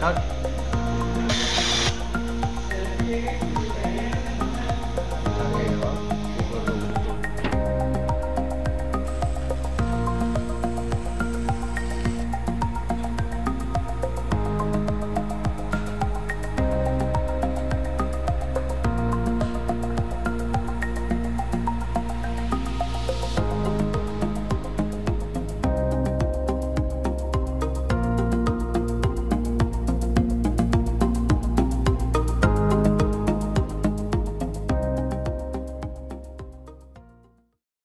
Not